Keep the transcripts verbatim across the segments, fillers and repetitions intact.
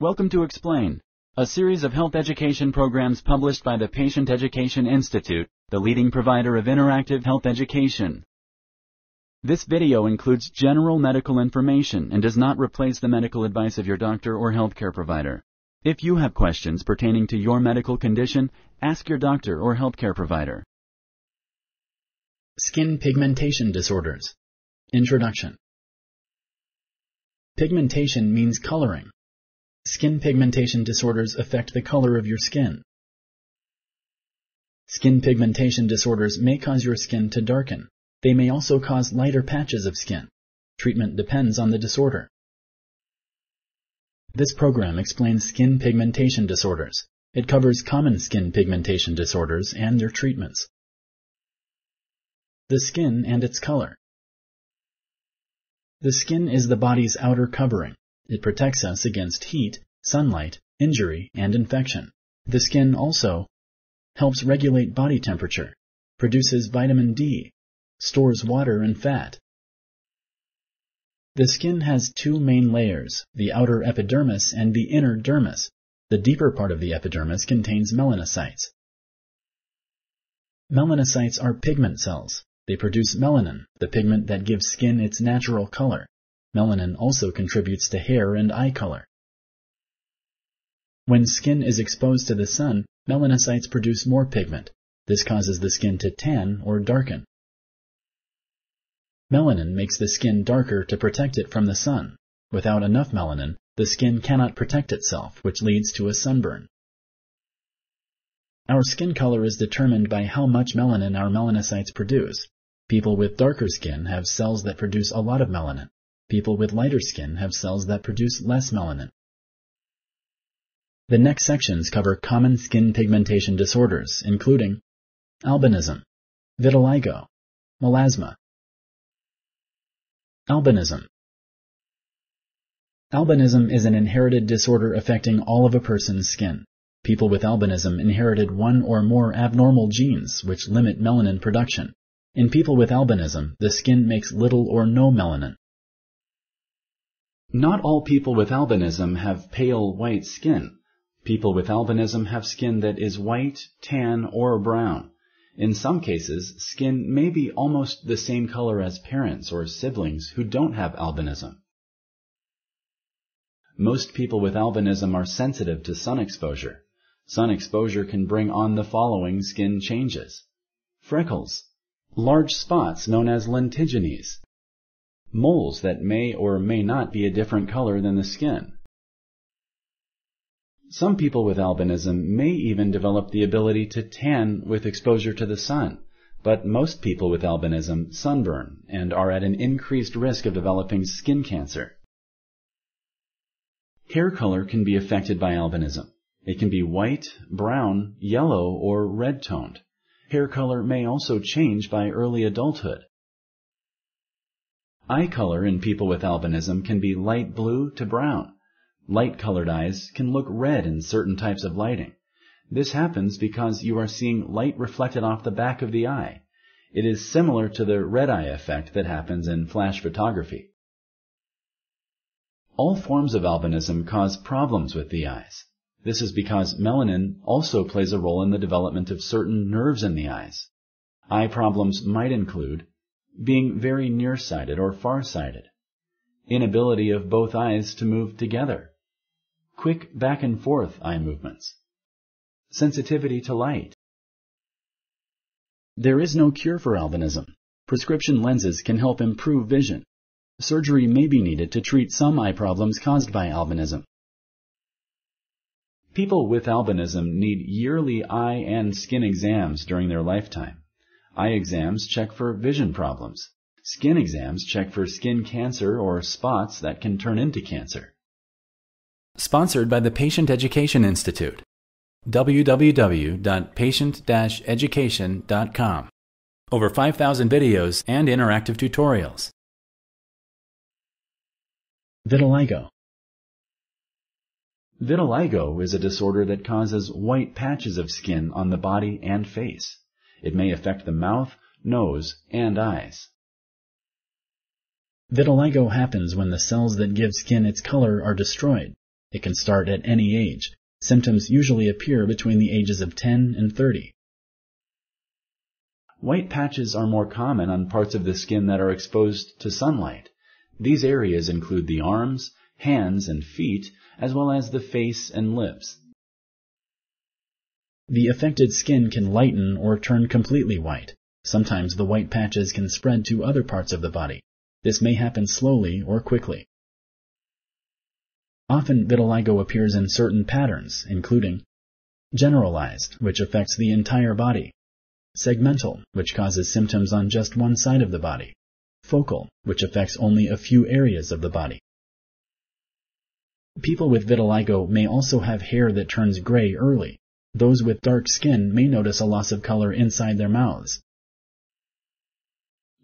Welcome to Explain, a series of health education programs published by the Patient Education Institute, the leading provider of interactive health education. This video includes general medical information and does not replace the medical advice of your doctor or healthcare provider. If you have questions pertaining to your medical condition, ask your doctor or healthcare provider. Skin pigmentation disorders. Introduction. Pigmentation means coloring. Skin pigmentation disorders affect the color of your skin. Skin pigmentation disorders may cause your skin to darken. They may also cause lighter patches of skin. Treatment depends on the disorder. This program explains skin pigmentation disorders. It covers common skin pigmentation disorders and their treatments. The skin and its color. The skin is the body's outer covering. It protects us against heat, sunlight, injury, and infection. The skin also helps regulate body temperature, produces vitamin D, stores water and fat. The skin has two main layers, the outer epidermis and the inner dermis. The deeper part of the epidermis contains melanocytes. Melanocytes are pigment cells. They produce melanin, the pigment that gives skin its natural color. Melanin also contributes to hair and eye color. When skin is exposed to the sun, melanocytes produce more pigment. This causes the skin to tan or darken. Melanin makes the skin darker to protect it from the sun. Without enough melanin, the skin cannot protect itself, which leads to a sunburn. Our skin color is determined by how much melanin our melanocytes produce. People with darker skin have cells that produce a lot of melanin. People with lighter skin have cells that produce less melanin. The next sections cover common skin pigmentation disorders, including albinism, vitiligo, melasma. Albinism. Albinism is an inherited disorder affecting all of a person's skin. People with albinism inherited one or more abnormal genes which limit melanin production. In people with albinism, the skin makes little or no melanin. Not all people with albinism have pale white skin. People with albinism have skin that is white, tan, or brown. In some cases, skin may be almost the same color as parents or siblings who don't have albinism. Most people with albinism are sensitive to sun exposure. Sun exposure can bring on the following skin changes: freckles, large spots known as lentigines, moles that may or may not be a different color than the skin. Some people with albinism may even develop the ability to tan with exposure to the sun, but most people with albinism sunburn and are at an increased risk of developing skin cancer. Hair color can be affected by albinism. It can be white, brown, yellow, or red-toned. Hair color may also change by early adulthood. Eye color in people with albinism can be light blue to brown. Light-colored eyes can look red in certain types of lighting. This happens because you are seeing light reflected off the back of the eye. It is similar to the red eye effect that happens in flash photography. All forms of albinism cause problems with the eyes. This is because melanin also plays a role in the development of certain nerves in the eyes. Eye problems might include being very nearsighted or farsighted, inability of both eyes to move together, quick back and forth eye movements, sensitivity to light. There is no cure for albinism. Prescription lenses can help improve vision. Surgery may be needed to treat some eye problems caused by albinism. People with albinism need yearly eye and skin exams during their lifetime. Eye exams check for vision problems. Skin exams check for skin cancer or spots that can turn into cancer. Sponsored by the Patient Education Institute. w w w dot patient dash education dot com. Over five thousand videos and interactive tutorials. Vitiligo. Vitiligo is a disorder that causes white patches of skin on the body and face. It may affect the mouth, nose, and eyes. Vitiligo happens when the cells that give skin its color are destroyed. It can start at any age. Symptoms usually appear between the ages of ten and thirty. White patches are more common on parts of the skin that are exposed to sunlight. These areas include the arms, hands, and feet, as well as the face and lips. The affected skin can lighten or turn completely white. Sometimes the white patches can spread to other parts of the body. This may happen slowly or quickly. Often vitiligo appears in certain patterns, including generalized, which affects the entire body; segmental, which causes symptoms on just one side of the body; focal, which affects only a few areas of the body. People with vitiligo may also have hair that turns gray early. Those with dark skin may notice a loss of color inside their mouths.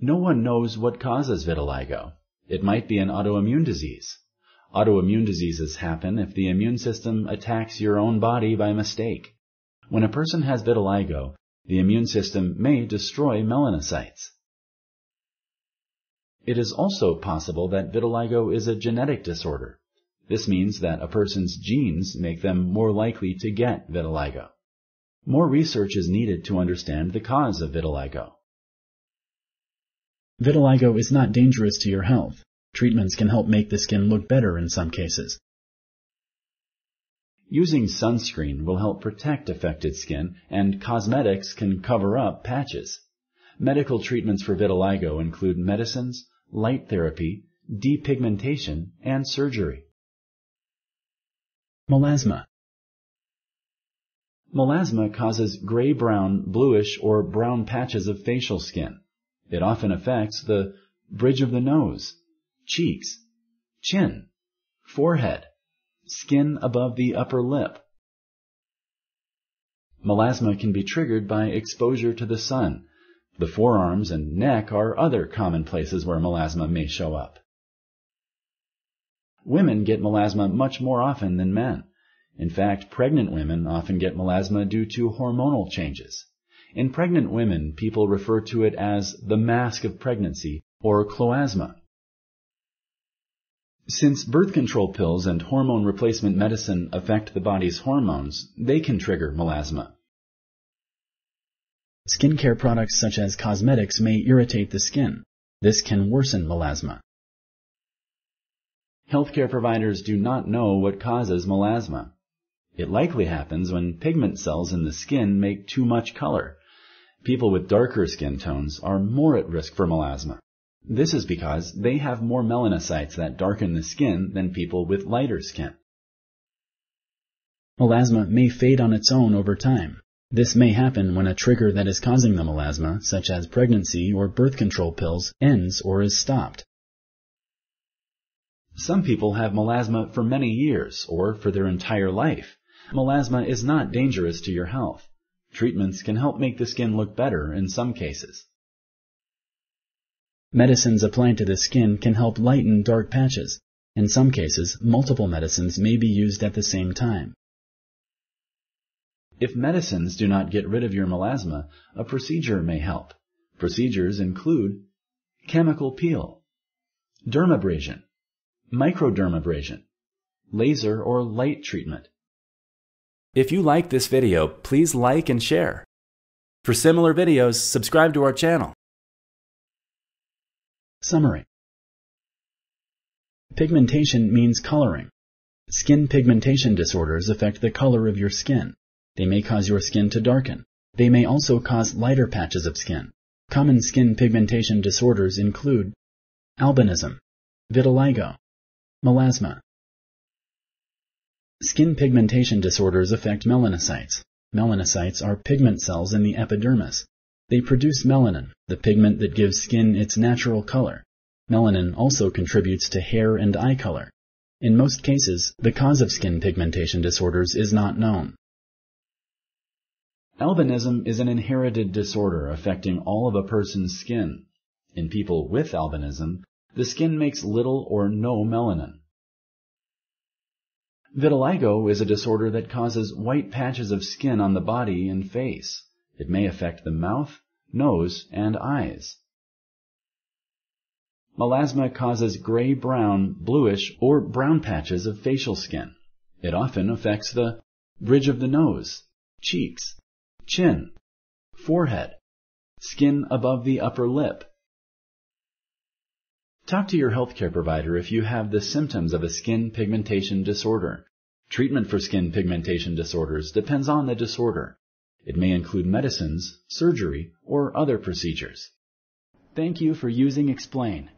No one knows what causes vitiligo. It might be an autoimmune disease. Autoimmune diseases happen if the immune system attacks your own body by mistake. When a person has vitiligo, the immune system may destroy melanocytes. It is also possible that vitiligo is a genetic disorder. This means that a person's genes make them more likely to get vitiligo. More research is needed to understand the cause of vitiligo. Vitiligo is not dangerous to your health. Treatments can help make the skin look better in some cases. Using sunscreen will help protect affected skin, and cosmetics can cover up patches. Medical treatments for vitiligo include medicines, light therapy, depigmentation, and surgery. Melasma. Melasma causes gray-brown, bluish, or brown patches of facial skin. It often affects the bridge of the nose, cheeks, chin, forehead, skin above the upper lip. Melasma can be triggered by exposure to the sun. The forearms and neck are other common places where melasma may show up. Women get melasma much more often than men. In fact, pregnant women often get melasma due to hormonal changes. In pregnant women, people refer to it as the mask of pregnancy, or chloasma. Since birth control pills and hormone replacement medicine affect the body's hormones, they can trigger melasma. Skincare products such as cosmetics may irritate the skin. This can worsen melasma. Healthcare providers do not know what causes melasma. It likely happens when pigment cells in the skin make too much color. People with darker skin tones are more at risk for melasma. This is because they have more melanocytes that darken the skin than people with lighter skin. Melasma may fade on its own over time. This may happen when a trigger that is causing the melasma, such as pregnancy or birth control pills, ends or is stopped. Some people have melasma for many years or for their entire life. Melasma is not dangerous to your health. Treatments can help make the skin look better in some cases. Medicines applied to the skin can help lighten dark patches. In some cases, multiple medicines may be used at the same time. If medicines do not get rid of your melasma, a procedure may help. Procedures include chemical peel, dermabrasion, Microderm abrasion, laser or light treatment. If you like this video, please like and share. For similar videos, subscribe to our channel. Summary. Pigmentation means coloring. Skin pigmentation disorders affect the color of your skin. They may cause your skin to darken. They may also cause lighter patches of skin. Common skin pigmentation disorders include albinism, vitiligo, melasma. Skin pigmentation disorders affect melanocytes. Melanocytes are pigment cells in the epidermis. They produce melanin, the pigment that gives skin its natural color. Melanin also contributes to hair and eye color. In most cases, the cause of skin pigmentation disorders is not known. Albinism is an inherited disorder affecting all of a person's skin. In people with albinism, the skin makes little or no melanin. Vitiligo is a disorder that causes white patches of skin on the body and face. It may affect the mouth, nose, and eyes. Melasma causes gray-brown, bluish, or brown patches of facial skin. It often affects the bridge of the nose, cheeks, chin, forehead, skin above the upper lip. Talk to your healthcare provider if you have the symptoms of a skin pigmentation disorder. Treatment for skin pigmentation disorders depends on the disorder. It may include medicines, surgery, or other procedures. Thank you for using Explain.